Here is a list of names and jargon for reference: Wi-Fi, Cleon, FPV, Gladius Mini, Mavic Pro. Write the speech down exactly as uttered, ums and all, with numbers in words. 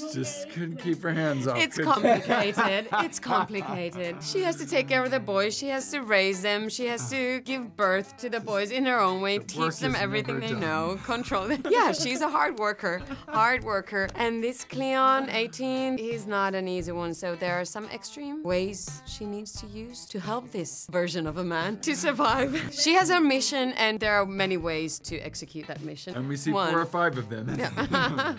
just just couldn't keep her hands off. It's complicated. It's complicated. She has to take care of the boys. She has to raise them. She has to give birth to the boys in her own way, the teach them everything they done. know, control them. Yeah, she's a hard worker, hard worker. And this Cleon, eighteen, he's not an easy one. So there are some extreme ways she needs to use to help this version of a man to survive. She has her mission, and there are many ways to execute that mission. And we see one. four or five of them. Yeah.